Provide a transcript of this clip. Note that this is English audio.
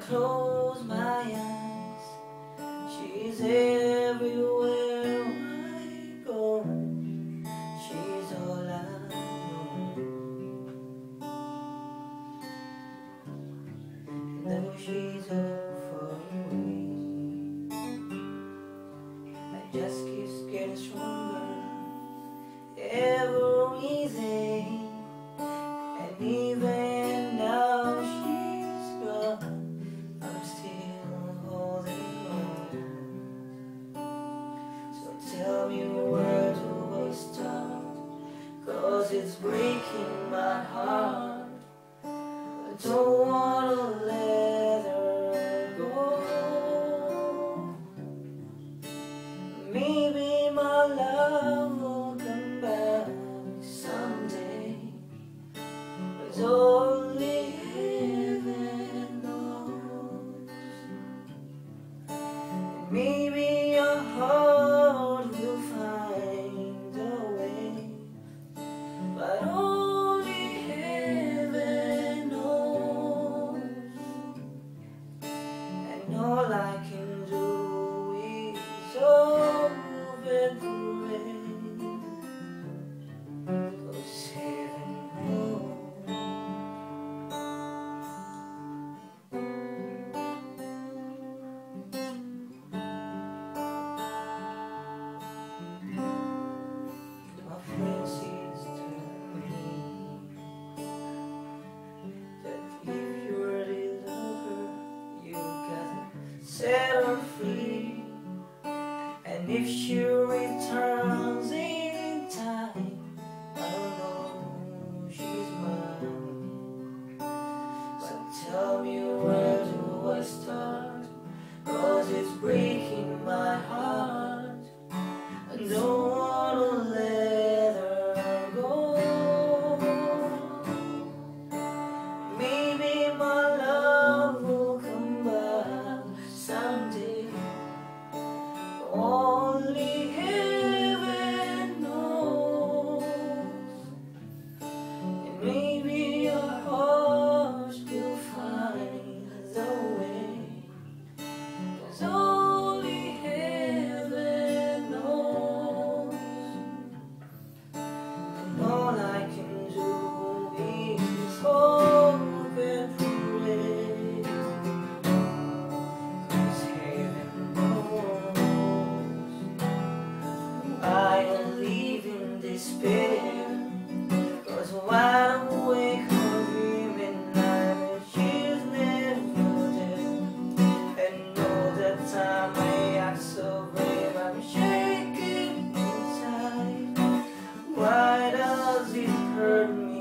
close my eyes, she's everywhere I go. She's all I know. And though she's so far away, I just keep getting stronger every day. And even now she's gone, tell me where do I start, 'cause it's breaking my heart. I don't wanna let her go. Maybe my love will come back someday, but only heaven knows. Maybe your heart set her free, and if she returns in time, I'll know she's mine. But tell me where do I start, 'cause it's breaking my heart. I don't wanna let her go. Maybe my love will come back someday, only heaven knows. And maybe your heart will find the way, 'cause only heaven knows. And all I can do is hope and pray. I am leaving despair, 'cause wide awake I'm dreaming that she's never there. And all the time I act so brave, I'm shaking inside. Why does it hurt me?